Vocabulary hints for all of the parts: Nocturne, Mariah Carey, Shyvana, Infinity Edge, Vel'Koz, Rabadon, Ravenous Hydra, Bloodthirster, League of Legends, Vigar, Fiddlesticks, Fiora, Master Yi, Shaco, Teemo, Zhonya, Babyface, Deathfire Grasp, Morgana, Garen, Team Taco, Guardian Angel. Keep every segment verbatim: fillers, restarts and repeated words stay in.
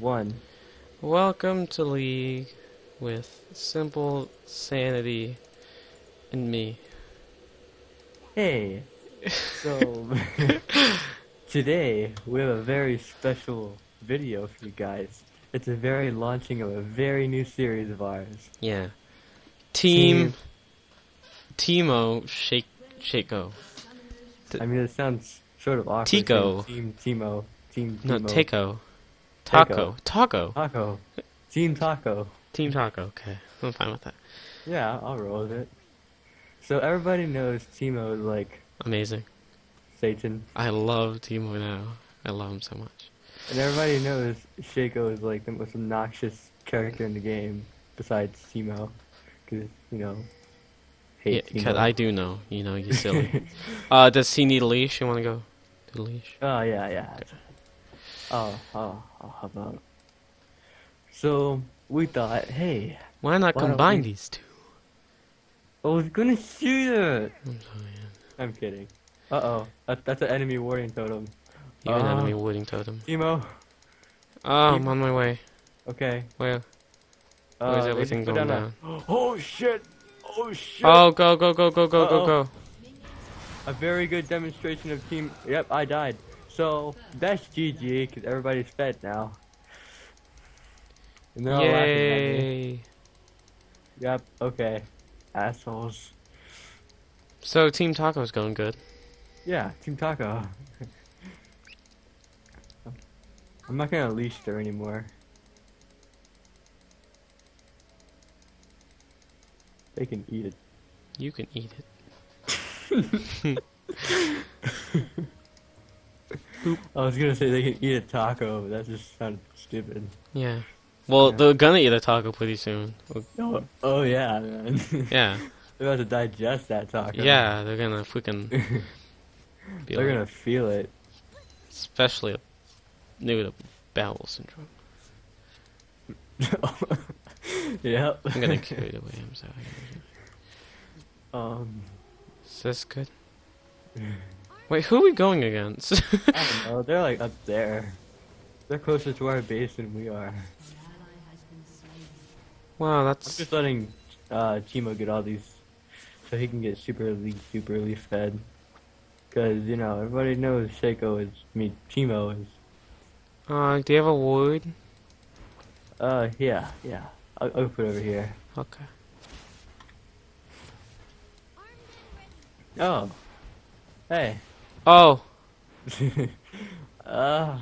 one. Welcome to League with simple sanity and me. Hey, so today we have a very special video for you guys. It's a very launching of a very new series of ours. Yeah. Team Teemo Shaco. I mean, it sounds sort of awkward. Tico. Team Teemo. Team Teemo. No, Taco. Taco. Taco. Taco. Team Taco. Team Taco. Okay, I'm fine with that. Yeah, I'll roll with it. So everybody knows Teemo is like amazing. Satan. I love Teemo now. I love him so much. And everybody knows Shaco is like the most obnoxious character in the game besides Teemo, because you know. Yeah, cause I do know, you know, you silly. uh, does he need a leash? You want to go to the leash? Oh, yeah, yeah. Okay. Oh, oh, oh, how about... So, we thought, hey... Why not why combine we... these two? I was gonna shoot it! I'm sorry. I'm kidding. Uh-oh, that, that's an enemy warding totem. You're uh, an enemy warding totem. Teemo! Oh, I'm Teemo. on my way. Okay. Where? Uh, Where's everything going down? down? down? Oh, shit! Oh shit! Oh, go, go, go, go, go, uh -oh. go, go. A very good demonstration of team... Yep, I died. So, that's G G, because everybody's fed now. And they're all laughing at me. Yep, okay. Assholes. So, Team Taco's going good. Yeah, Team Taco. I'm not going to leash her anymore. They can eat it. You can eat it. I was gonna say they can eat a taco, but that just sounded stupid. Yeah. Well, yeah. They're gonna eat a taco pretty soon. Oh, oh yeah, man. Yeah. They're about to digest that taco. Yeah, they're gonna freaking... feel they're it. gonna feel it. Especially new to bowel syndrome. Yep. I'm gonna carry it away, I'm sorry. Um Is this good? Wait, who are we going against? I don't know, they're like up there. They're closer to our base than we are. Wow, that's... I'm just letting uh Teemo get all these so he can get super league super leaf fed. Cause you know, everybody knows Shaco is I mean Teemo is. Uh do you have a ward? Uh, yeah, yeah. I'll, I'll put it over here. Okay. Oh. Hey. Oh. uh,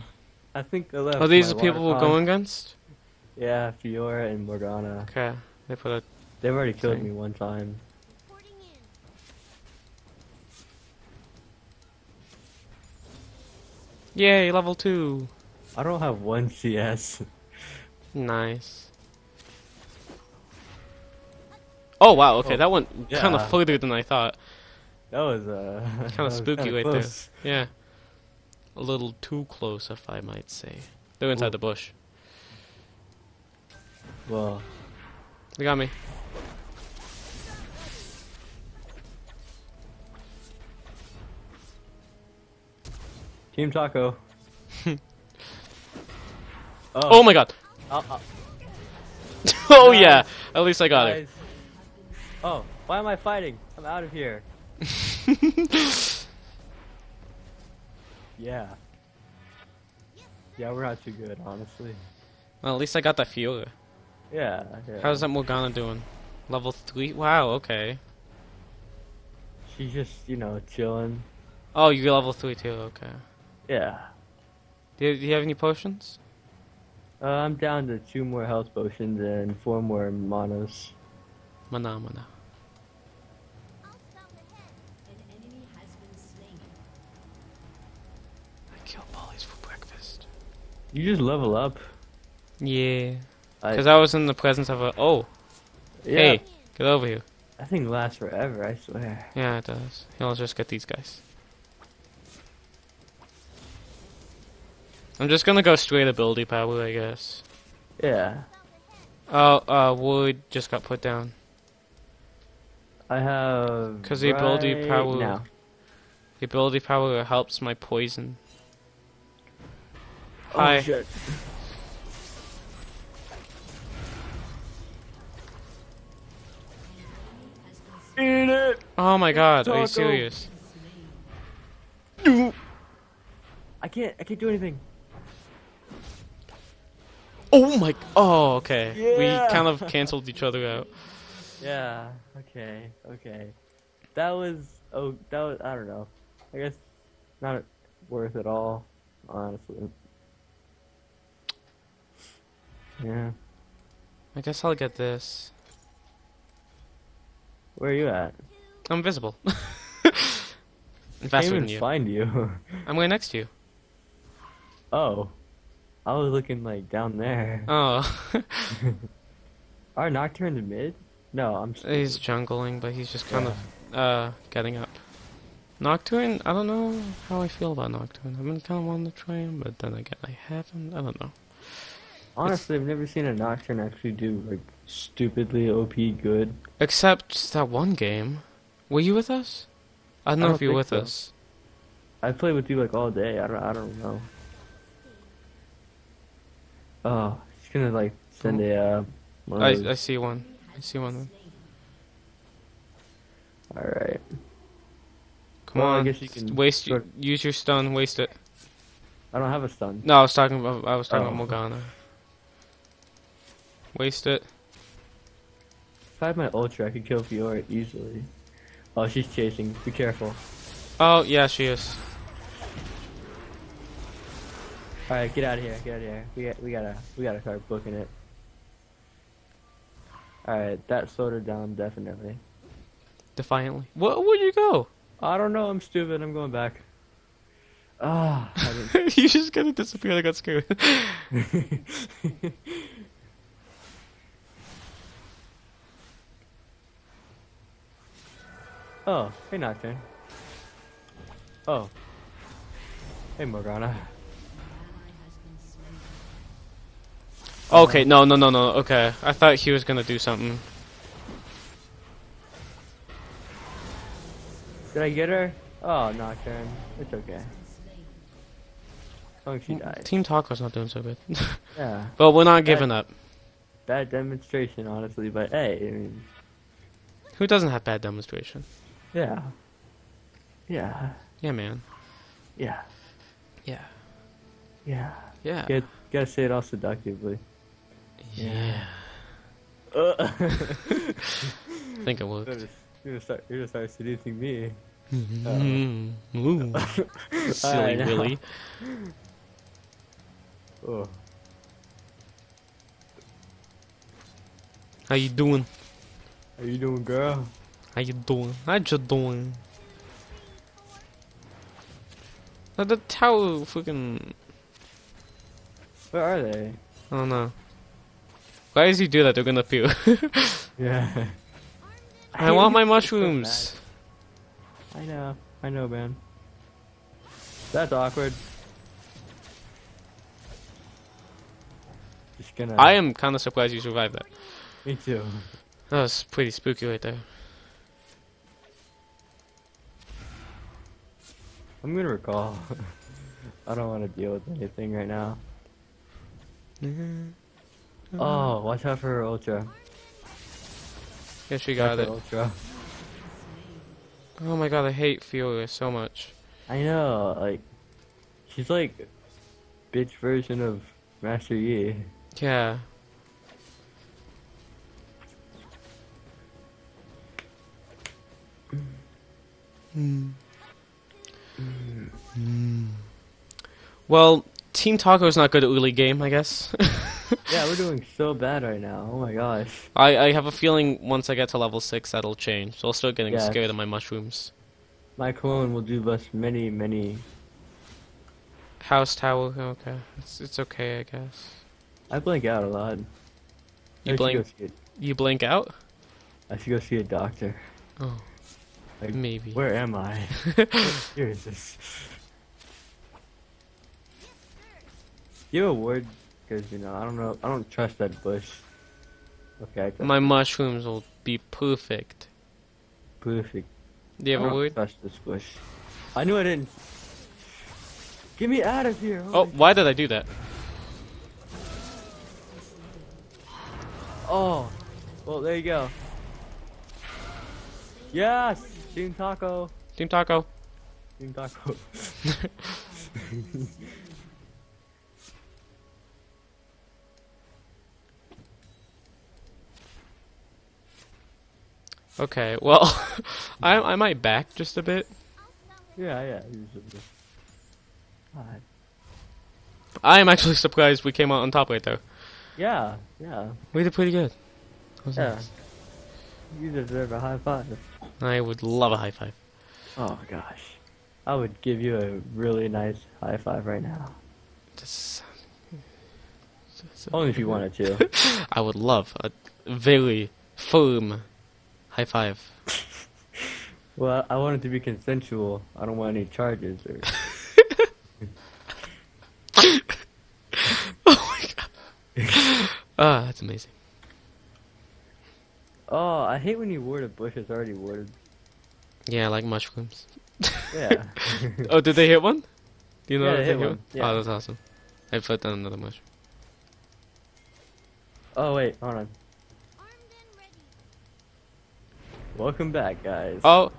I think I left. Are these the people we're going against? Yeah, Fiora and Morgana. Okay. They put a... They've already killed me one time. Yay, level two. I don't have one C S. Nice. Oh wow, okay, oh, that went yeah. kind of further than I thought. That was uh, kind of spooky right close. there. Yeah, a little too close, if I might say. They're inside Ooh. the bush. Well, they got me. Team Taco. oh. oh my God. I'll, I'll. oh nice. yeah, at least I got nice. it. Oh, why am I fighting? I'm out of here. yeah. Yeah, we're not too good, honestly. Well, at least I got that Fiora. Yeah, yeah. How's that Morgana doing? Level three? Wow, okay. She's just, you know, chilling. Oh, you're level three too, okay. Yeah. Do you, do you have any potions? Uh, I'm down to two more health potions and four more manos. Mana, mana. I kill bullies for breakfast. You just level up. Yeah. Because I, I was in the presence of a... Oh. Yeah. Hey, get over here. That thing lasts forever, I swear. Yeah, it does. I'll just get these guys. I'm just gonna go straight ability power, I guess. Yeah. Oh, uh, wood just got put down. I have. Because the ability right power. Now. The ability power helps my poison. Oh, Hi. Shit. Oh my god, Taco. Are you serious? I can't, I can't do anything. Oh my, oh, okay. Yeah. We kind of canceled each other out. Yeah, okay, okay. That was, oh, that was, I don't know. I guess not worth it all, honestly. Yeah. I guess I'll get this. Where are you at? I'm invisible. I'm faster than you. I can't even find you. I'm way next to you. Oh. I was looking like down there. Oh. Are Nocturne in mid? No, I'm stupid. He's jungling, but he's just kind yeah. of uh getting up. Nocturne, I don't know how I feel about Nocturne. I've been kind of wanting to try him, but then again, I haven't. I don't know. Honestly, it's... I've never seen a Nocturne actually do like stupidly O P good. Except that one game. Were you with us? I don't know I don't if you were with so. us. I played with you like all day. I don't. I don't know. Oh, she's gonna like send a. Uh, one I I see one. I see one. Then. All right. Come well, on. I guess you can waste. Sort of... Use your stun. Waste it. I don't have a stun. No, I was talking about. I was talking oh. about Morgana. Waste it. If I had my ultra, I could kill Fiora easily. Oh, she's chasing. Be careful. Oh yeah, she is. All right, get out of here. Get out of here. We got, we gotta we gotta start booking it. All right, that slowed her down definitely. Defiantly. What? Where'd you go? I don't know. I'm stupid. I'm going back. Ah. Oh, you just gonna disappear. I got scared. Oh, hey Nocturne. Oh. Hey Morgana. Okay, no, no, no, no, okay. I thought he was gonna do something. Did I get her? Oh, Nocturne. It's okay. Oh, she died. Team Taco's not doing so good. Yeah. But we're not bad, giving up. Bad demonstration, honestly, but hey, I mean... Who doesn't have bad demonstration? Yeah. Yeah. Yeah, man. Yeah. Yeah. Yeah. Yeah. Good. Gotta say it all seductively. Yeah. yeah. Uh. I think it worked. You're gonna start, you're gonna start seducing me. Mm-hmm. Ooh. Silly Willy. Oh. How you doing? How you doing, girl? How you doing? How you doing? Now the tower freaking... Where are they? I don't know. Why does he do that? They're gonna pew. Yeah. I, I want my mushrooms. So I know. I know, man. That's awkward. Just gonna... I am kind of surprised you survived that. Me too. That was pretty spooky right there. I'm gonna recall. I don't want to deal with anything right now. Oh, watch out for her ultra. Yeah, she got it. Ultra. Oh my god, I hate Fiora so much. I know, like, she's like, bitch version of Master Yi. Yeah. Mm. Mm. Mm. Well, Team Taco's not good at early game, I guess. Yeah, we're doing so bad right now. Oh my gosh. I, I have a feeling once I get to level six, that'll change. So I'll start getting yes. scared of my mushrooms. My clone will do us many, many... House tower, okay. It's, it's okay, I guess. I blink out a lot. You blink, you blink out? I should go see a doctor. Oh. Like, maybe. Where am I? Here is this. You have a ward, because you know I don't know. I don't trust that bush. Okay. I My mushrooms will be perfect. Perfect. Do you have I a don't word? Trust this bush. I knew I didn't. Get me out of here! Oh, oh why did I do that? Oh, well there you go. Yes. Team Taco. Team Taco. Team Taco. Okay, well, I I might back just a bit. Yeah, yeah. God. I am actually surprised we came out on top right there. Yeah, yeah. We did pretty good. Yeah. Nice. You deserve a high five. I would love a high five. Oh gosh, I would give you a really nice high five right now. Just, just only if you wanted to. I would love a very firm high five. Well, I want it to be consensual. I don't want any charges or. Oh my god. Ah, oh, that's amazing. Oh, I hate when you ward a bush that's already warded. Yeah, like mushrooms. Yeah. Oh, did they hit one? Do you know yeah, that they hit one? one? Yeah. Oh, that's awesome. I put down another mushroom. Oh, wait, hold on. Welcome back, guys. Oh!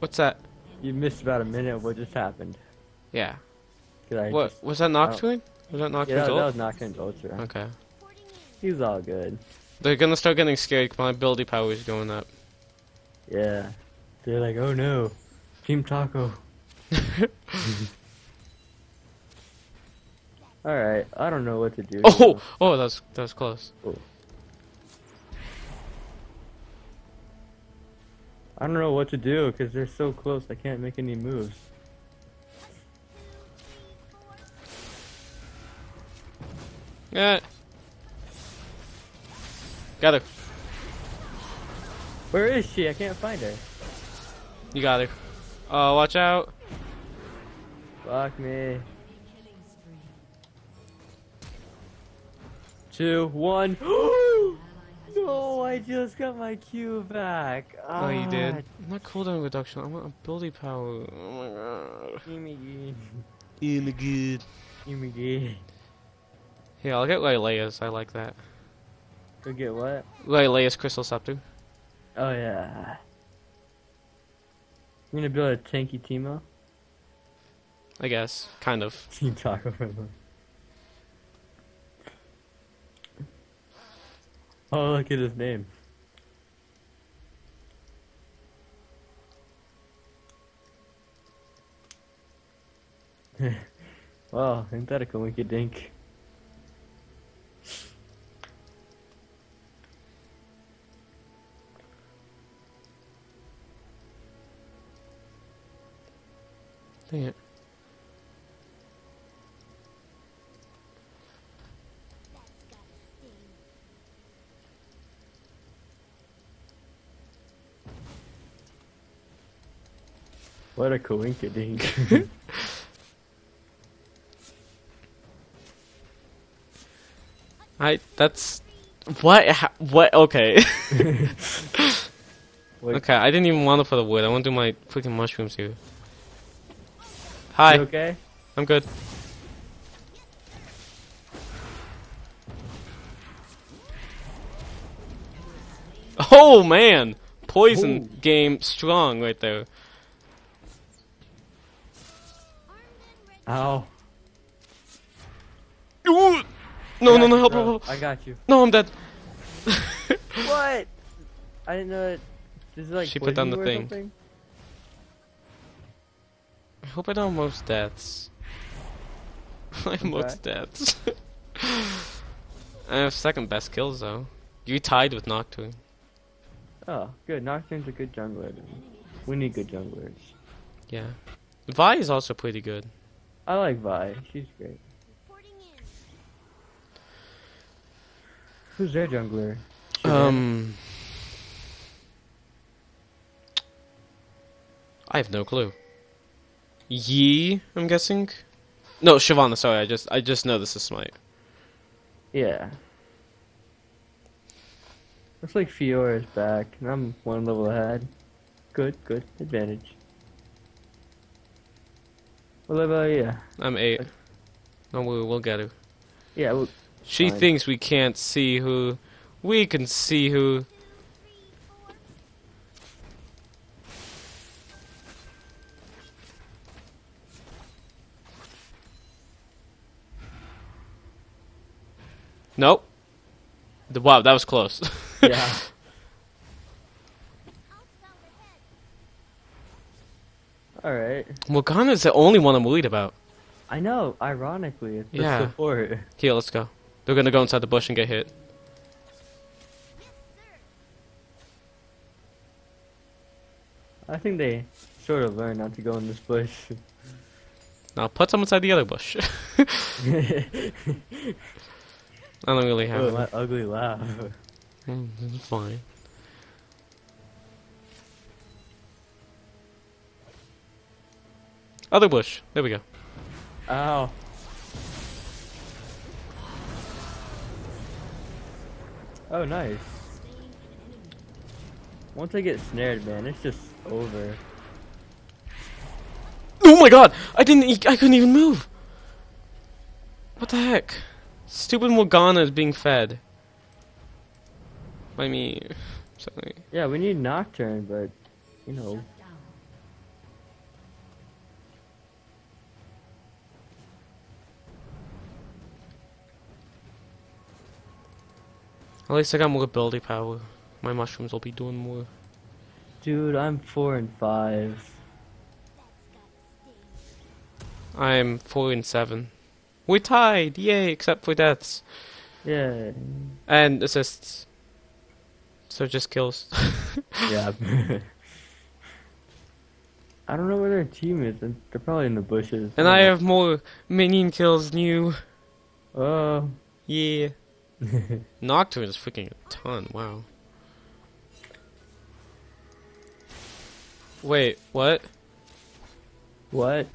What's that? You missed about a minute of what just happened. Yeah. What? Just, was that Nocturne? Was that Nocturne's yeah, that, ult? that was Nocturne's Ultra. Okay. He's all good. They're gonna start getting scared. My ability power is going up. Yeah. They're like, oh no. Team Taco. Alright, I don't know what to do. Oh! Now. Oh, that's that's close. Oh. I don't know what to do because they're so close. I can't make any moves. Yeah. Got her. Where is she? I can't find her. You got her. Oh, uh, watch out. Fuck me. Two, one. No, I just got my Q back. Ah. Oh, you did. I'm not cooldown reduction. I want ability power. Oh my god. Imigi. Imigi. Imigi. Yeah, I'll get Leilea's. I like that. Go get what? Leilea's Crystal Scepter. Oh, yeah. You gonna build a tanky Teemo? I guess. Kind of. Team Taco for them. Oh, look at his name. Wow, ain't that a coinky dink? Dang it. What a coinkydink. I, that's, what, what, okay. Okay, I didn't even want to put the wood. I want to do my freaking mushrooms here. Hi. You okay? I'm good. Oh man! Poison Ooh. Game strong right there. Ow. No, no, no, help, help, help. I got you. No, I'm dead. What? I didn't know it. This is like she put down the thing. Something? I hope I don't most deaths. I most deaths. I have second best kills though. You tied with Nocturne. Oh, good. Nocturne's a good jungler. We need good junglers. Yeah. Vi is also pretty good. I like Vi. She's great. Who's their jungler? Should um, I have no clue. Yi, I'm guessing. No, Shyvana. Sorry, I just I just know this is Smite. Yeah. Looks like Fiora is back, and I'm one level ahead. Good, good advantage. What level are you? I'm eight. Okay. No, we, we'll get her. Yeah, we'll, she fine. Thinks we can't see who. We can see who. Two, three, Nope. Wow, that was close. Yeah. Alright. Morgana's the only one I'm worried about. I know, ironically. It's the yeah. support. Here, let's go. They're gonna go inside the bush and get hit. I think they sort of learned not to go in this bush. Now put some inside the other bush. I don't really have oh, that ugly laugh. Mm, it's fine. Other bush. There we go. Ow. Oh, nice. Once I get snared, man, it's just over. Oh my god! I didn't. I couldn't even move. What the heck? Stupid Morgana is being fed by me. Sorry. Yeah, we need Nocturne, but you know. At least I got more ability power. My mushrooms will be doing more. Dude, I'm four and five. I'm four and seven. We tied, yay! Except for deaths. Yeah. And assists. So just kills. Yeah. I don't know where their team is. They're probably in the bushes. And I have more minion kills than you. Oh. Yeah. Nocturne is freaking a ton, wow. Wait, what? What?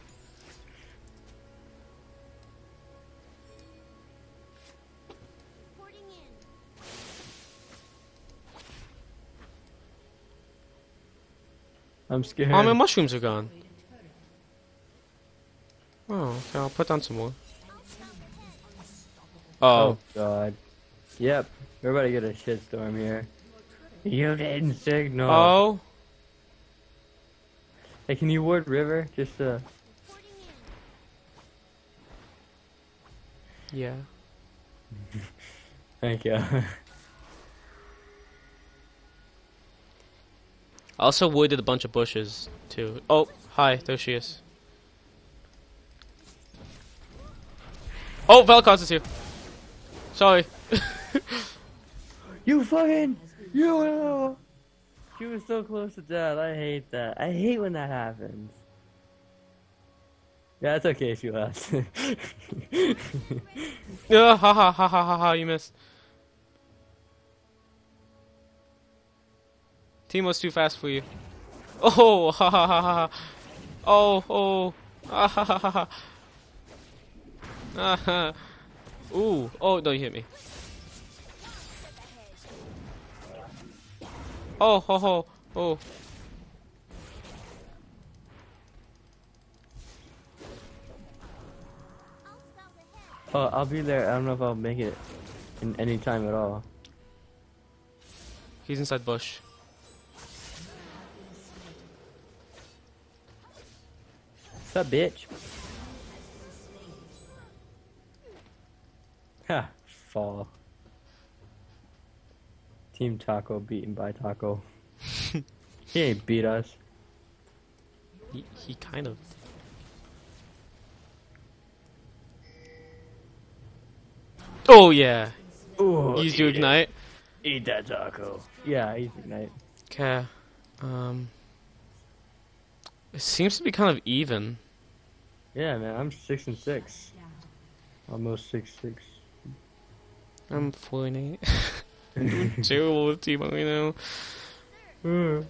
I'm scared. All my mushrooms are gone. Oh, okay, I'll put down some more. Oh. Oh, God. Yep, we're about to get a shitstorm here. You didn't signal. Oh. Hey, can you ward River? Just uh. Yeah. Thank you. I also wooded a bunch of bushes too. Oh, hi, there she is. Oh, Vel'Koz is here. Sorry. You fucking, you know. She was so close to death. I hate that. I hate when that happens. Yeah, it's okay if she laughs. Yeah, ha ha ha ha ha ha! You missed. Teemo's too fast for you. Oh ha ha ha ha! Oh oh! Ah ha ha ha ha! Ah ha! Ooh! Oh no! You hit me. Oh, ho, ho, oh. Oh, I'll be there. I don't know if I'll make it in any time at all. He's inside bush. What's up, bitch? Ha, fall. Team Taco beaten by Taco. He ain't beat us. He, he kind of. Oh yeah. Ooh, use your ignite. It. Eat that taco. Yeah, use ignite. Okay. Um. It seems to be kind of even. Yeah, man. I'm six and six. Almost six six. I'm four and eight. Terrible with Teemo, you know.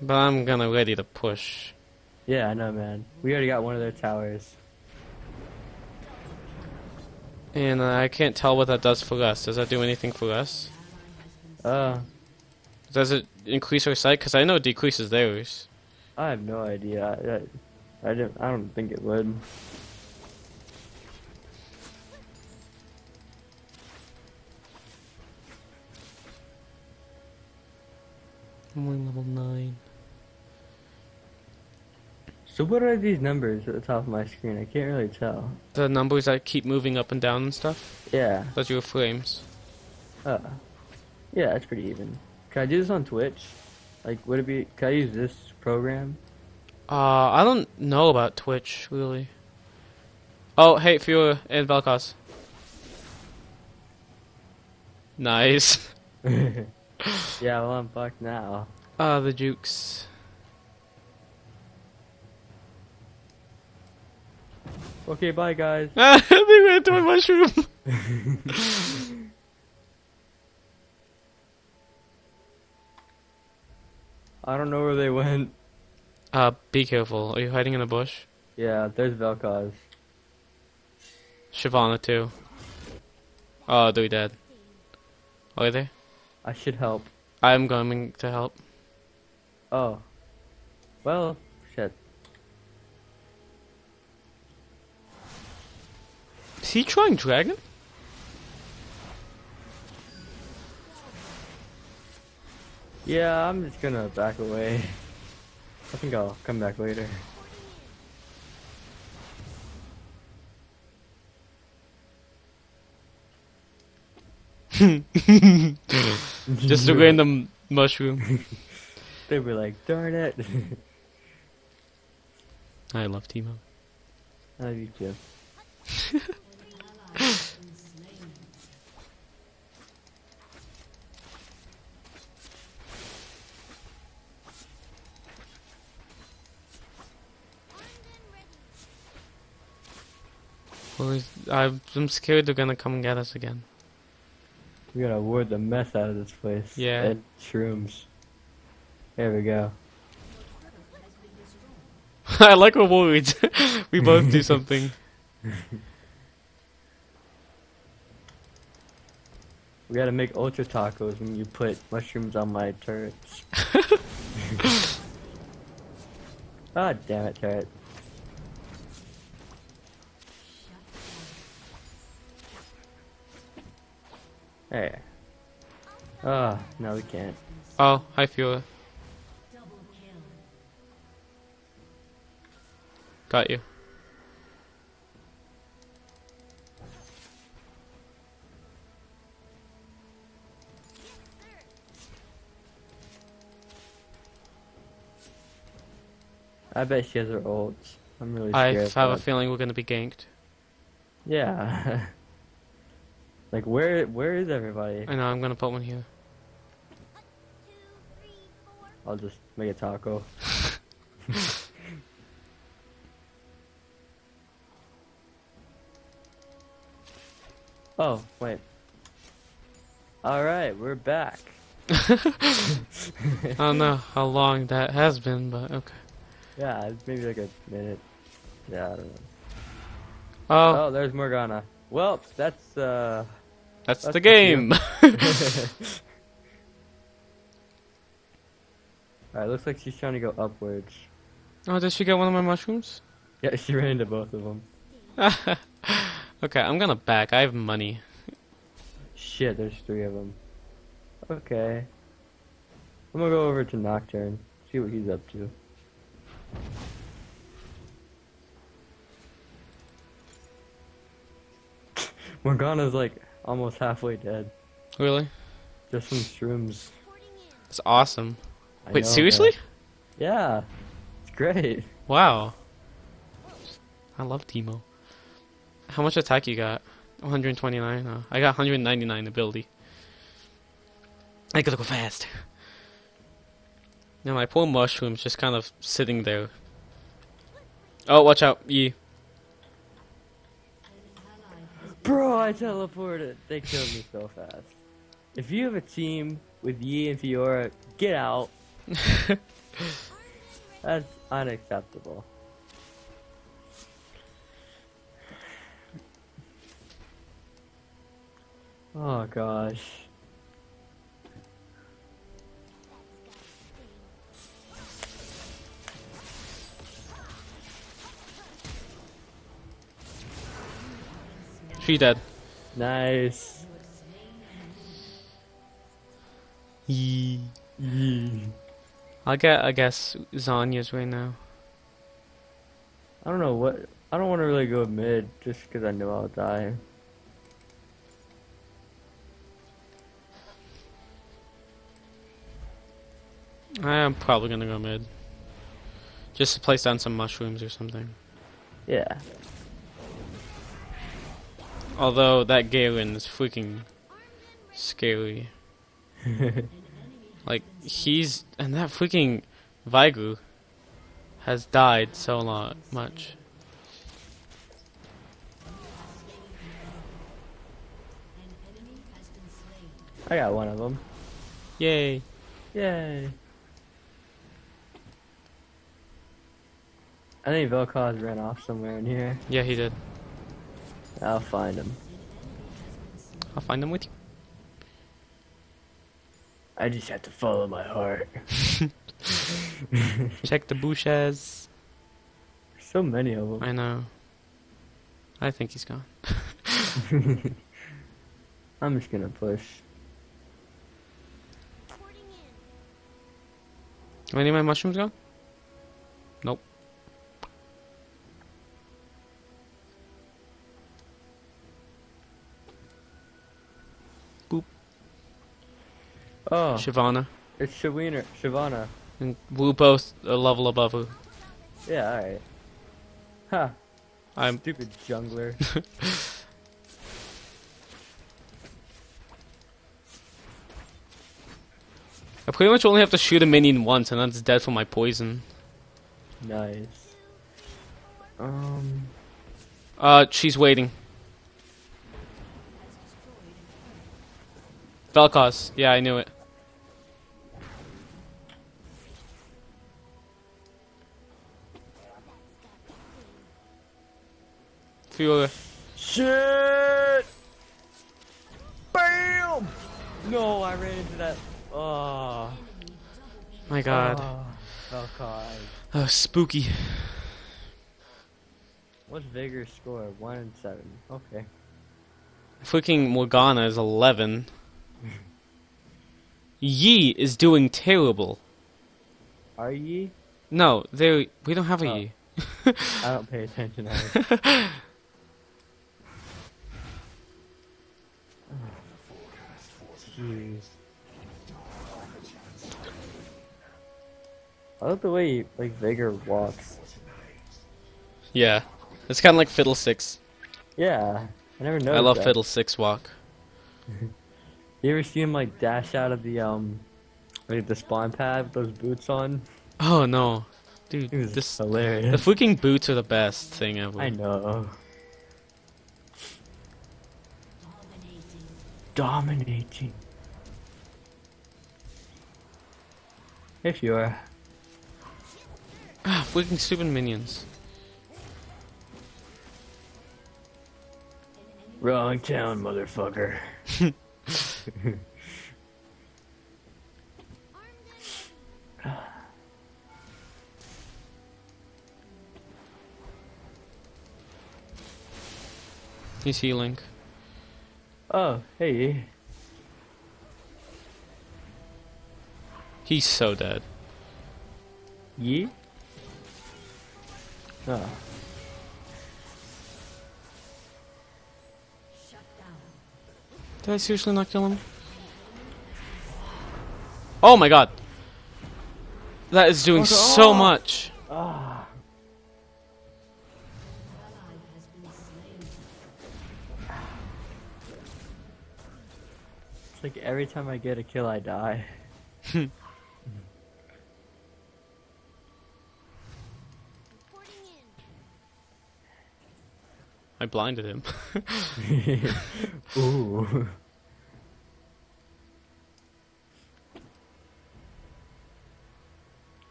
But I'm gonna ready to push. Yeah, I know, man. We already got one of their towers. And uh, I can't tell what that does for us. Does that do anything for us? Uh. Does it increase our sight? Because I know it decreases theirs. I have no idea. I, I, I don't. I don't think it would. I'm only level nine. So what are these numbers at the top of my screen? I can't really tell. The numbers that keep moving up and down and stuff? Yeah. Those are your frames. Uh, yeah, that's pretty even. Can I do this on Twitch? Like, would it be... Can I use this program? Uh, I don't know about Twitch, really. Oh, hey, Fiora and Vel'Koz. Nice. Yeah, well, I'm fucked now. Ah, uh, the jukes. Okay, bye guys. Ah, they went to my mushroom. I don't know where they went. Uh, be careful. Are you hiding in a bush? Yeah, there's Vel'Koz. Shyvana too. Oh, they're dead. Are they? I should help. I'm going to help. Oh. Well, shit. Is he trying dragon? Yeah, I'm just gonna back away. I think I'll come back later. Just a random mushroom. They were like, darn it. I love Teemo. I love you too. Well, I'm scared they're gonna come and get us again. We gotta ward the mess out of this place. Yeah. And shrooms. There we go. I like our words. We both do something. We gotta make ultra tacos when you put mushrooms on my turrets. Ah, damn it, turret. Hey. Ah, oh, no, we can't. Oh, hi, Fiora. Got you. I bet she has her ults. I'm really scared. I have a feeling we're gonna be ganked. Yeah. Like, where where is everybody? I know, I'm gonna put one here. One, two, three, four. I'll just make a taco. Oh, wait. Alright, we're back. I don't know how long that has been, but okay. Yeah, it's maybe like a minute. Yeah, I don't know. Oh, oh there's Morgana. Well, that's, uh... That's, that's the game! Alright, looks like she's trying to go upwards. Oh, did she get one of my mushrooms? Yeah, she ran into both of them. Okay, I'm gonna back. I have money. Shit, there's three of them. Okay. I'm gonna go over to Nocturne. See what he's up to. Morgana's like almost halfway dead. Really? Just some shrooms. That's awesome. I Wait, know, seriously? But... Yeah. It's great. Wow. I love Teemo. How much attack you got? one hundred twenty-nine? Oh, I got one hundred ninety-nine ability. I gotta go fast. Now my poor mushroom's just kind of sitting there. Oh, watch out, Yi. Bro, I teleported. They killed me so fast. If you have a team with Yi and Fiora, get out. That's unacceptable. Oh gosh. She dead. Nice. Yee. Yee. I'll get, I guess, Zhonya's right now. I don't know what. I don't want to really go mid just because I know I'll die. I'm probably gonna go mid. Just to place down some mushrooms or something. Yeah. Although that Garen is freaking scary. Like he's and that freaking Vigar has died so lot much. I got one of them. Yay! Yay! I think Vel'Koz ran off somewhere in here. Yeah, he did. I'll find him. I'll find him with you. I just have to follow my heart. Check the bushes. So many of them. I know. I think he's gone. I'm just gonna push. Are any of my mushrooms gone? Nope. Boop. Oh. Shyvana. It's Shyvana. Shyvana. And we're both a level above her. Yeah, alright. Huh. I'm stupid jungler. I pretty much only have to shoot a minion once, and that's dead for my poison. Nice. Um. Uh, she's waiting. Vel'Koz. Yeah, I knew it. Fiora. Shit! Bam! No, I ran into that. Oh my god. Oh, Vel'Koz. Oh, spooky. What's Vigar's score? one and seven. Okay. Freaking Morgana is eleven. Yi is doing terrible. Are Yi? No, they we don't have a oh. Yi. I don't pay attention either. Jeez. I love the way, like, Vigar walks. Yeah. It's kind of like Fiddlesticks. Yeah. I never noticed I love that. Fiddlesticks walk. You ever see him, like, dash out of the, um, like, the spawn pad with those boots on? Oh, no. Dude, this is hilarious. The freaking boots are the best thing ever. I know. Dominating. If you are. Ah, freaking stupid minions. Wrong town, motherfucker. He's healing. Oh, hey. He's so dead. Ye? Oh. Did I seriously not kill him? Oh my god! That is doing oh, so oh. much! Oh. It's like every time I get a kill, I die. I blinded him. Ooh.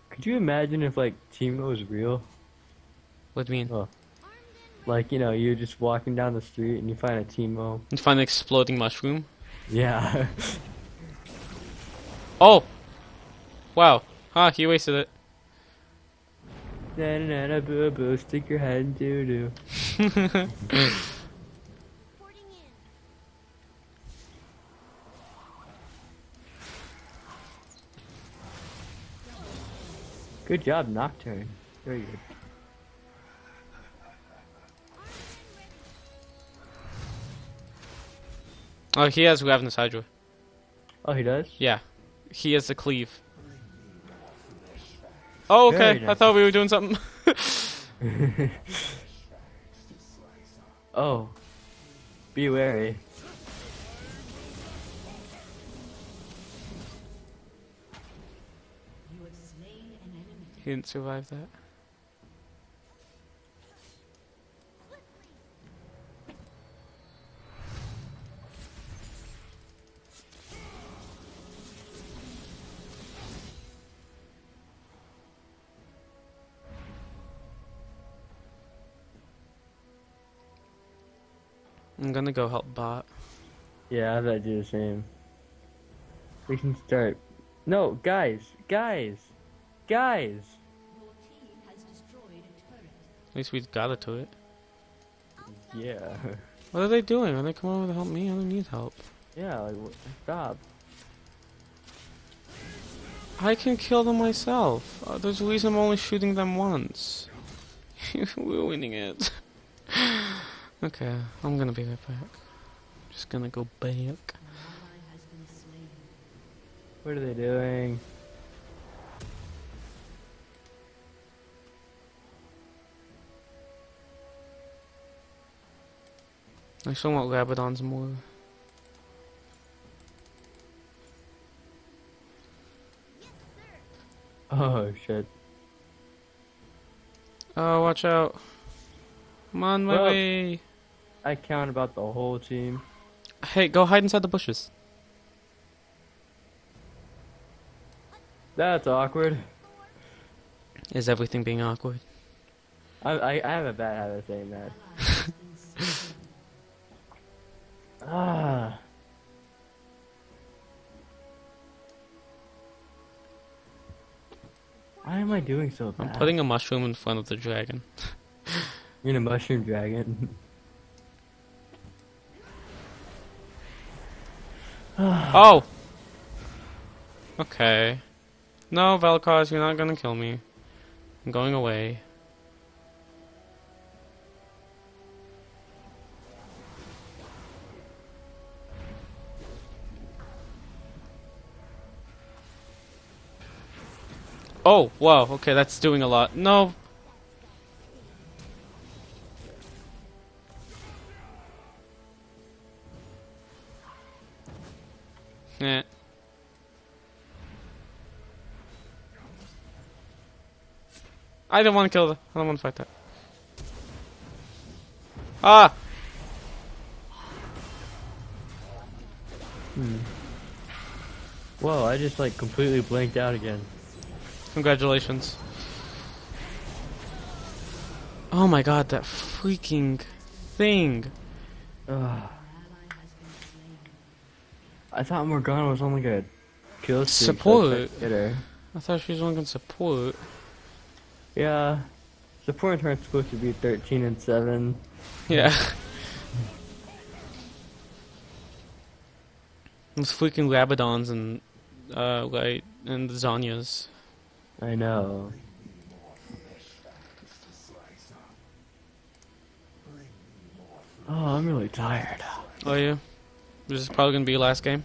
Could you imagine if, like, Teemo was real? What do you mean? Oh. Like, you know, you're just walking down the street and you find a Teemo. You find an exploding mushroom? Yeah. Oh! Wow. Ah, he wasted it. Na na na boo boo, stick your head in doo doo. Good job, Nocturne. Very good. Oh, he has Ravenous Hydra. Oh, he does? Yeah. He has the cleave. Oh, okay. I thought we were doing something. Oh. Be wary. He didn't survive that. I'm gonna go help bot. Yeah, I bet I do the same. We can start. No, guys, guys, guys. Your team has destroyed a turret. At least we got it to it. Yeah. What are they doing? Are they coming over to help me? I don't need help. Yeah, like stop. I can kill them myself. Uh, there's a reason I'm only shooting them once. We're winning it. Okay, I'm gonna be right back. Just gonna go back. What are they doing? I still want Rabadon's more. Yes, sir. Oh shit. Oh, watch out. I'm on my well, way. I count about the whole team. Hey, go hide inside the bushes. That's awkward. Is everything being awkward? I I, I have a bad habit of saying that. Ah. Why am I doing so bad? I'm putting a mushroom in front of the dragon. You're in a mushroom dragon. Oh! Okay. No, Vel'Koz, you're not gonna kill me. I'm going away. Oh, wow, okay, that's doing a lot. No! Eh. I don't want to kill the. I don't want to fight that. Ah. Hmm. Whoa! I just like completely blanked out again. Congratulations. Oh my god! That freaking thing. Ugh. I thought Morgana was only good. Kill support. Her. I thought she was only going to support. Yeah. Support her is supposed to be thirteen and seven. Yeah. Those freaking Rabadon's and, uh, like, and Zhonya's. I know. Oh, I'm really tired. Oh, yeah? This is probably gonna be your last game.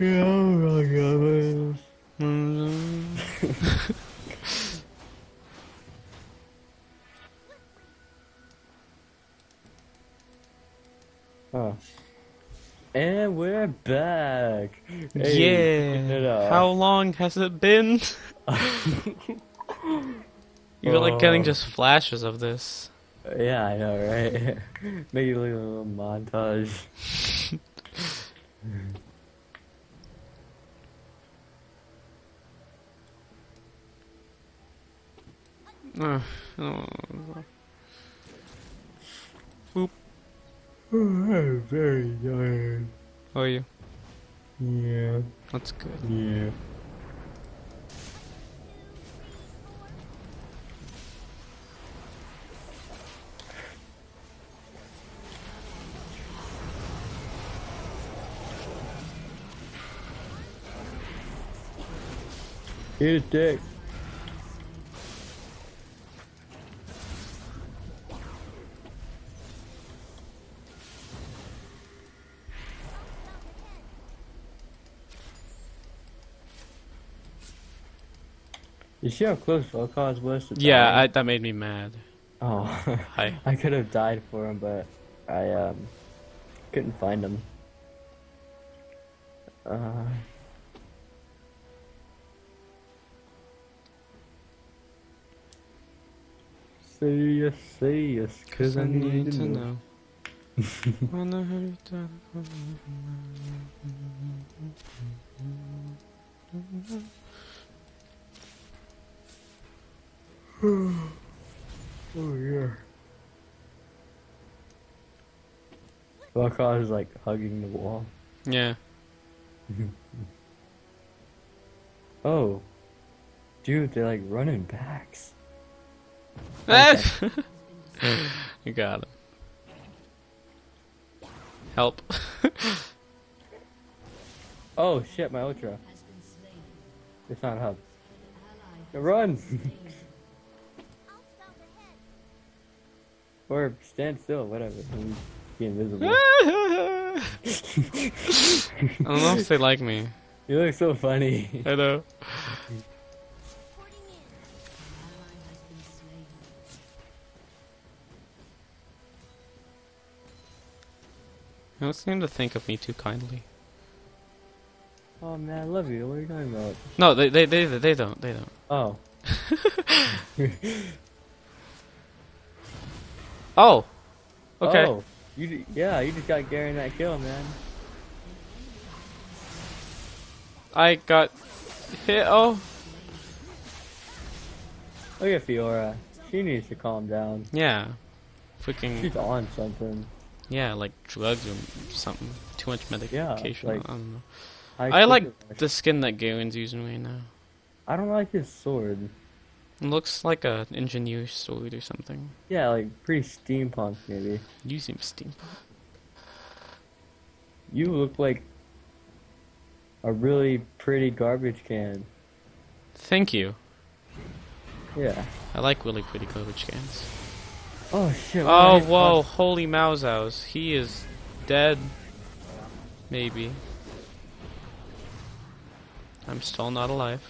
Yeah, I'm really good. Oh. And we're back. Hey, yeah. How long has it been? You're oh. like getting just flashes of this. Yeah, I know, right? Make it look like a little montage. Oh, oh. Boop. Oh, I'm very tired. How are you? Yeah. That's good. Yeah. Eat a dick. You see how close Vel'Koz was to dying? Yeah, I, that made me mad. Oh, I, I could have died for him, but I um, couldn't find him. Uh... Say yes, say yes, cause, cause I need, need to know. know. Oh yeah. Vel'Koz is like hugging the wall. Yeah. Oh, dude, they're like running backs. Okay. You got him. Help. Oh shit, my ultra. It's not hub. It runs. Or stand still, whatever. Be invisible. I don't know if they like me. You look so funny. I know. You don't seem to think of me too kindly. Oh man, I love you. What are you talking about? No, they they they they don't. They don't. Oh. Oh. Okay. Oh, you yeah, you just got Garen that kill, man. I got hit. Oh. Look at Fiora. She needs to calm down. Yeah. Freaking. She's on something. Yeah, like drugs or something. Too much medication. Yeah, like, I don't know. I, I like the skin that Garen's using right now. I don't like his sword. It looks like an engineer sword or something. Yeah, like pretty steampunk maybe. You seem steampunk. You look like a really pretty garbage can. Thank you. Yeah. I like really pretty garbage cans. Oh shit! Oh whoa! Lost. Holy Mausows! He is dead. Maybe. I'm still not alive.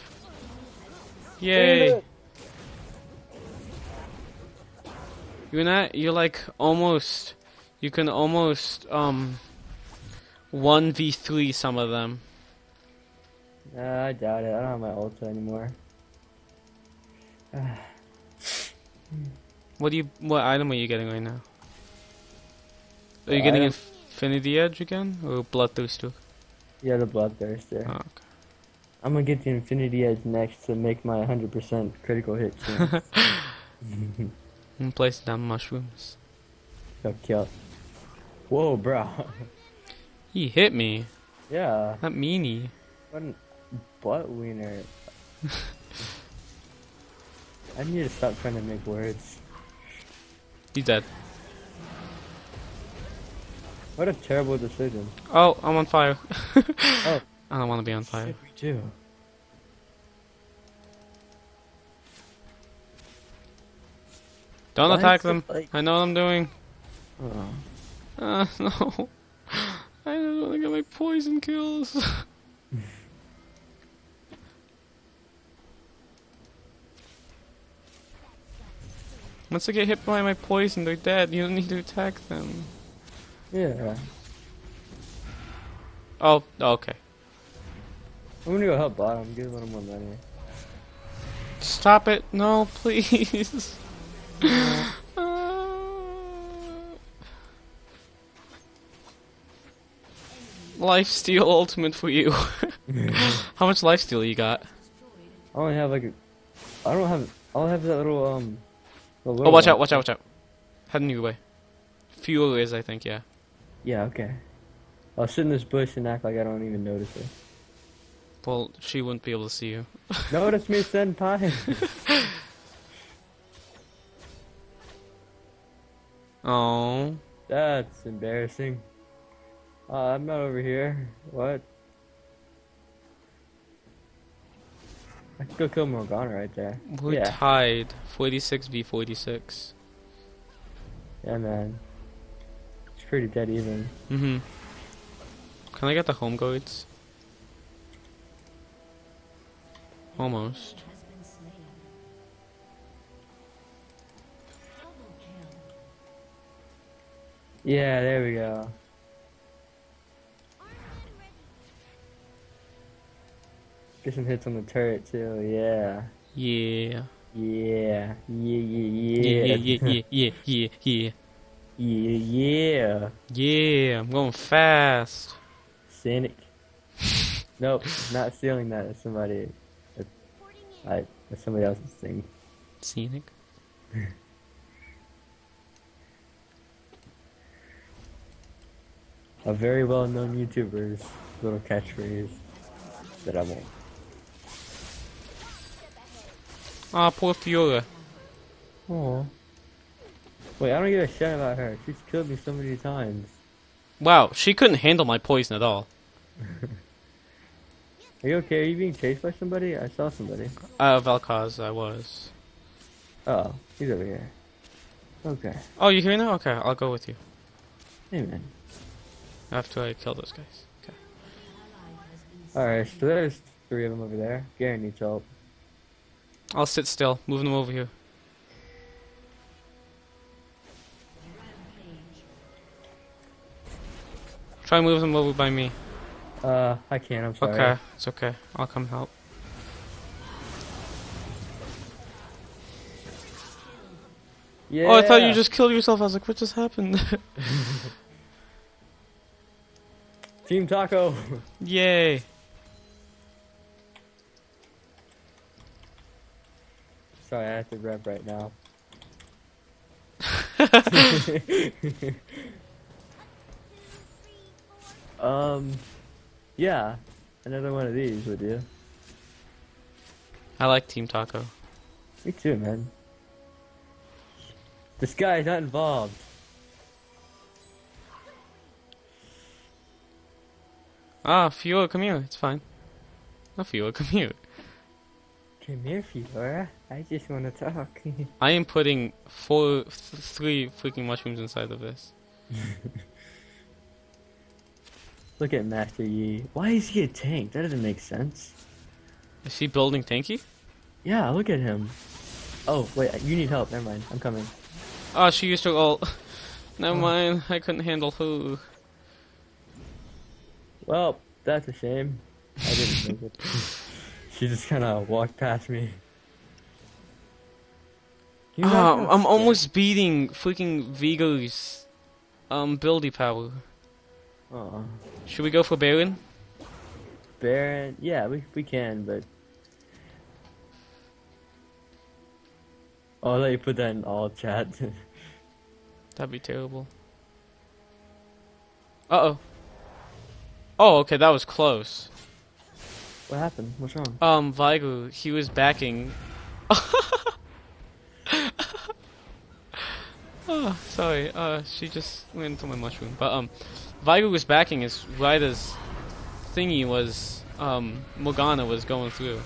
Yay! You're not. You're like almost. You can almost um. one v three some of them. Nah, I doubt it. I don't have my ult anymore. What do you? What item are you getting right now? Are you uh, getting Infinity Edge again or Bloodthirster? Yeah, the Bloodthirster. Oh, okay. I'm gonna get the Infinity Edge next to make my one hundred percent critical hit chance. I'm gonna place down mushrooms. Yo, kill. Whoa, bro. He hit me. Yeah. That meanie. What an butt wiener. I need to stop trying to make words. He's dead. What a terrible decision. Oh, I'm on fire. Oh. I don't want to be on fire. Shit, me too. Don't Why attack them. Like... I know what I'm doing. Oh. Uh, no. I don't want to get my poison kills. Once they get hit by my poison, they're dead. You don't need to attack them. Yeah. Oh, okay. I'm gonna go help bottom, give them more money. Stop it, no, please. No. uh, lifesteal ultimate for you. How much lifesteal you got? I only have like a. I don't have. I'll have that little, um. Little oh, watch one. out, watch out, watch out. Heading your way. Fuel is, I think, yeah. Yeah, okay. I'll sit in this bush and act like I don't even notice it. Well, she wouldn't be able to see you. Notice me, senpai! Oh, that's embarrassing. Uh, I'm not over here. What? I could go kill Morgana right there. We're yeah. tied. forty-six v forty-six. Yeah, man. It's pretty dead even. Mm-hmm. Can I get the home guards? Almost. Yeah, there we go. Get some hits on the turret too, yeah. Yeah. Yeah. Yeah, yeah, yeah. Yeah, yeah, yeah, yeah, yeah. Yeah, yeah. Yeah, I'm going fast. Cynic. Nope, not stealing that. It's somebody. It's, like, it's somebody else's thing. Scenic? A very well known YouTuber's little catchphrase that I won't. Ah, poor Fiora. Aww. Wait, I don't give a shit about her. She's killed me so many times. Wow, she couldn't handle my poison at all. Are you okay? Are you being chased by somebody? I saw somebody. Uh, Vel'Koz, I was. Oh, he's over here. Okay. Oh, you here now? Okay, I'll go with you. Hey, man. After I kill those guys. Okay. Alright, so there's three of them over there. Garen needs help. I'll sit still, moving them over here. Try and move them over by me. Uh, I can't, I'm sorry. Okay, it's okay. I'll come help. Yeah. Oh, I thought you just killed yourself. I was like, what just happened? Team Taco! Yay! Sorry, I have to grab right now. um... Yeah, another one of these would you. I like Team Taco. Me too, man. This guy is not involved. Ah, Fiora, come here. It's fine. No, Fiora, come here. Come here, Fiora. I just want to talk. I am putting four, th three freaking mushrooms inside of this. Look at Master Yi. Why is he a tank? That doesn't make sense. Is he building tanky? Yeah, look at him. Oh, wait, you need help. Never mind. I'm coming. Oh, she used to ult. Never oh. mind. I couldn't handle who. Well, that's a shame. I didn't make it. She just kind of walked past me. Oh, I'm scared. Almost beating freaking Vigar's um, buildy power. Oh. Should we go for Baron? Baron, yeah, we we can, but oh, I'll let you put that in all chat. That'd be terrible. Uh oh. Oh, okay, that was close. What happened? What's wrong? Um, Vigar, he was backing. Oh, sorry. Uh, she just went into my mushroom, but um. Vigar was backing as right as thingy was, um, Morgana was going through.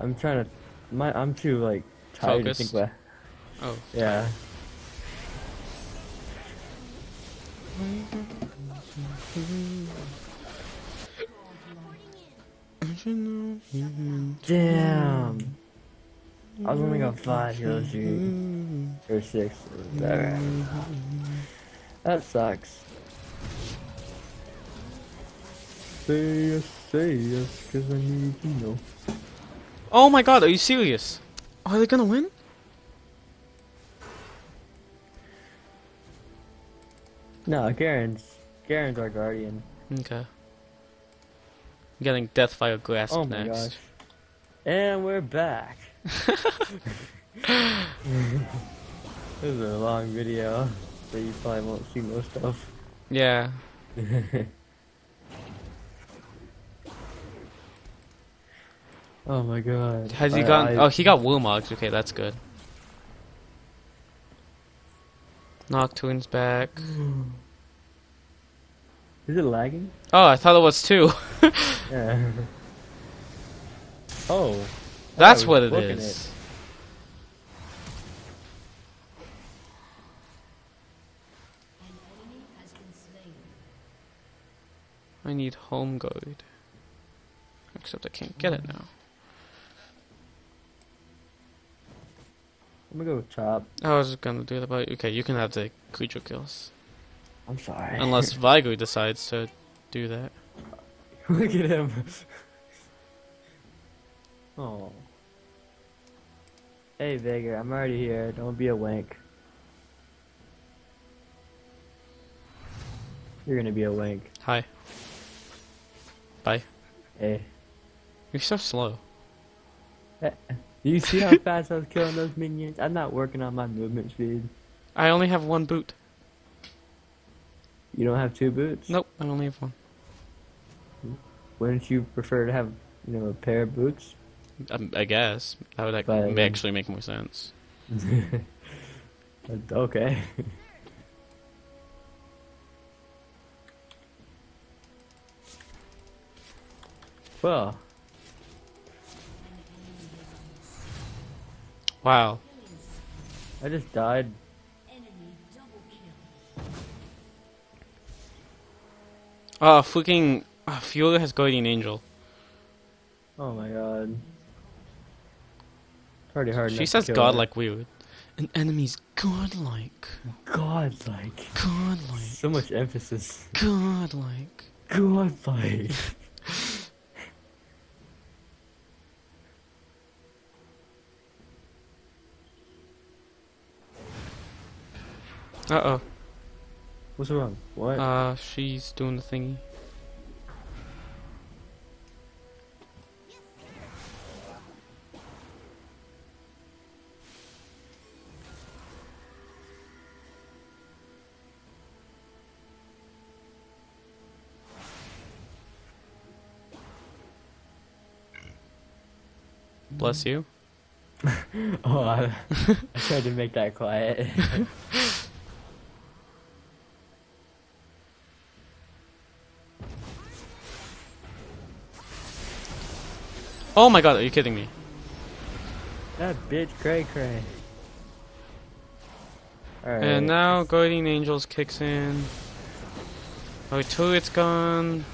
I'm trying to, my, I'm too, like, tired Focused. to think about. Oh. Yeah. Damn. I was only got five heals, dude. Or six, or better. That sucks. Say yes, say yes, cause I need you know. Oh my god, are you serious? Are they gonna win? No, Garen's Garen's our guardian. Okay. I'm getting Deathfire Grasp oh my next. Gosh. And we're back. This is a long video. So you probably won't see most of. Yeah. Oh my god. Has he gotten... I... Oh, he got Wilmogs. Okay, that's good. Nocturne's back. Is it lagging? Oh, I thought it was too. Yeah. Oh. That's what it is. It. I need home guard. Except I can't get it now. I'm gonna go with Chop. I was just gonna do that, but okay, you can have the Cujo kills. I'm sorry. Unless Vigo decides to do that. Look at him. Oh. Hey, Vigar, I'm already here. Don't be a wank. You're gonna be a wank. Hi. Bye. Hey. You're so slow. Do you see how fast I was killing those minions? I'm not working on my movement speed. I only have one boot. You don't have two boots? Nope, I only have one. Wouldn't you prefer to have, you know, a pair of boots? Um, I guess. That would but, um, actually make more sense. Okay. Well. Wow. I just died. Oh, fucking... Oh, Fiora has Guardian Angel. Oh my god. It's already hard She says god like we would. An enemy's godlike. Godlike. Godlike. So much emphasis. Godlike. Godlike. Uh-oh. What's wrong? What? Uh, she's doing the thingy. Bless you. Oh, I, I tried to make that quiet. Oh my god, are you kidding me? That bitch cray cray. Alright. And now Guardian Angels kicks in. Oh, turret's gone.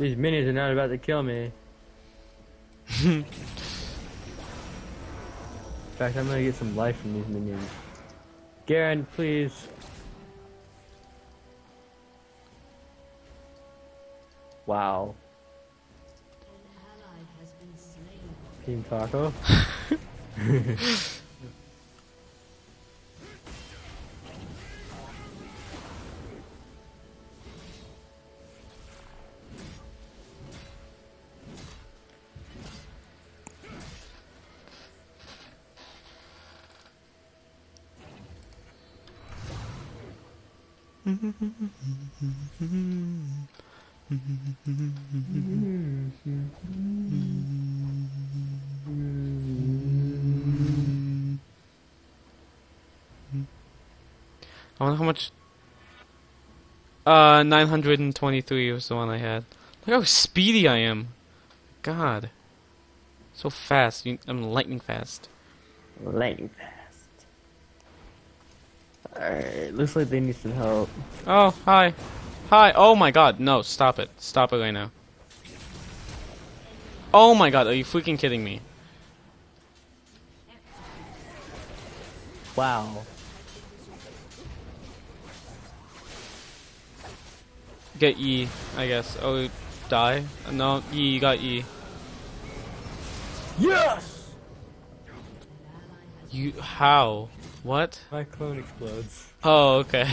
These minions are not about to kill me. In fact, I'm gonna get some life from these minions. Garen, please. Wow. Team Taco. I wonder how much. Uh, nine hundred twenty-three was the one I had. Look how speedy I am. God. So fast. You, I'm lightning fast. Lightning fast. Alright, looks like they need some help. Oh, hi. Hi. Oh my god. No, stop it. Stop it right now. Oh my god. Are you freaking kidding me? Wow. Get Yi, I guess. Oh, die? No, Yi, you got Yi. Yes! You, how? What? My clone explodes. Oh, okay.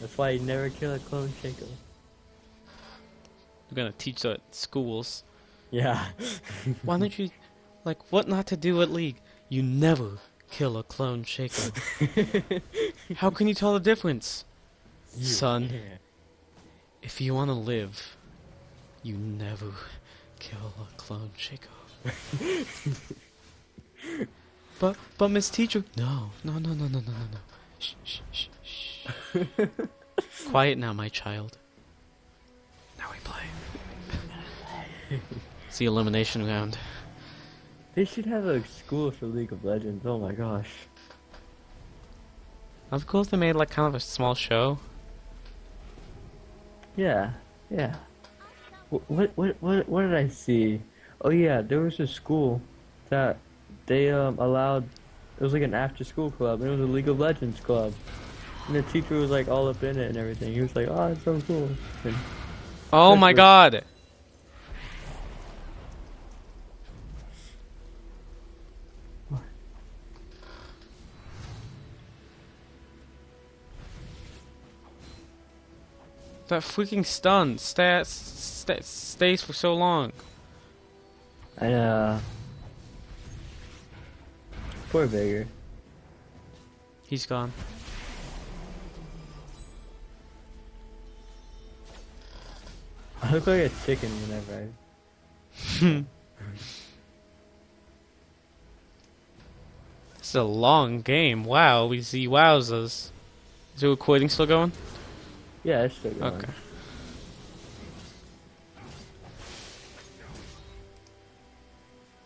That's why you never kill a clone Shaco. We're gonna teach that at schools. Yeah. Why don't you, like, what not to do at League? You never kill a clone Shaco. How can you tell the difference? You Son, can't. If you want to live, you never kill a clone Shaco. but, but Miss Teacher, no, no, no, no, no, no, no, shh, shh, shh, shh. Quiet now, my child. Now we play. It's the elimination round. They should have a school for League of Legends. Oh my gosh. Of course, they made like kind of a small show. Yeah, yeah. What what what what did I see? Oh yeah, there was a school that they um allowed. It was like an after-school club. And it was a League of Legends club, and the teacher was like all up in it and everything. He was like, "Oh, it's so cool." And oh my god. That freaking stun stats st stays for so long. I uh poor Vigar. He's gone. I look like a chicken whenever I This is a long game. Wow, we see wowzers. Is the recording still going? Yeah, it's still going. Okay.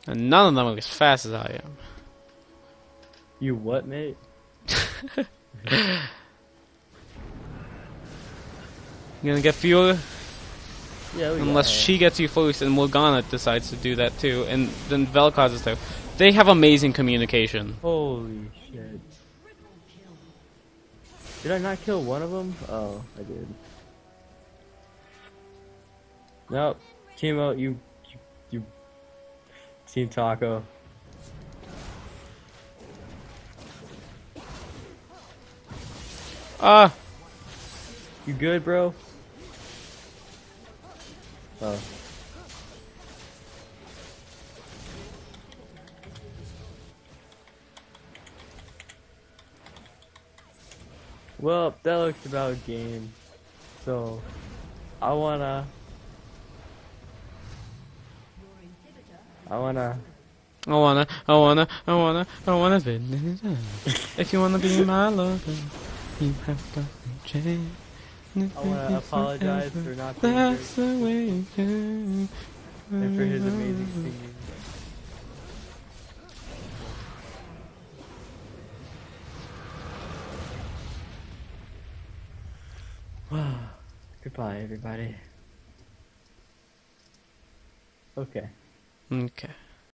And none of them are as fast as I am. You what, mate? You gonna get Fiora? Yeah, we Unless got she gets you first and Morgana decides to do that too, and then Vel'Koz is there. They have amazing communication. Holy shit. Did I not kill one of them? Oh, I did. Nope. Teemo, you, you, you. Team Taco. Ah! Uh. You good, bro? Oh. Well, that looks about game. So, I wanna, I wanna, I wanna, I wanna, I wanna, I wanna be. If you wanna be my lover, you have to change. I wanna apologize for not being here and for his amazing singing. Goodbye, everybody. Okay. Okay.